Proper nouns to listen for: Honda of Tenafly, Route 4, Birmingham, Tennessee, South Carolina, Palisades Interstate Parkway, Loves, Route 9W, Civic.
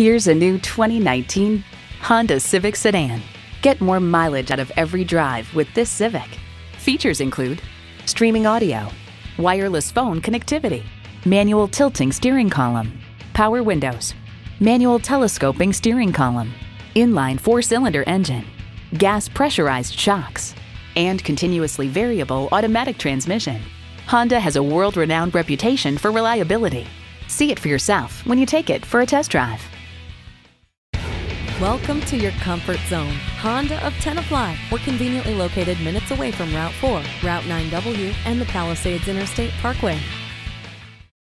Here's a new 2019 Honda Civic sedan. Get more mileage out of every drive with this Civic. Features include streaming audio, wireless phone connectivity, manual tilting steering column, power windows, manual telescoping steering column, inline four-cylinder engine, gas pressurized shocks, and continuously variable automatic transmission. Honda has a world-renowned reputation for reliability. See it for yourself when you take it for a test drive. Welcome to your comfort zone. Honda of Tenafly. We're conveniently located minutes away from Route 4, Route 9W, and the Palisades Interstate Parkway.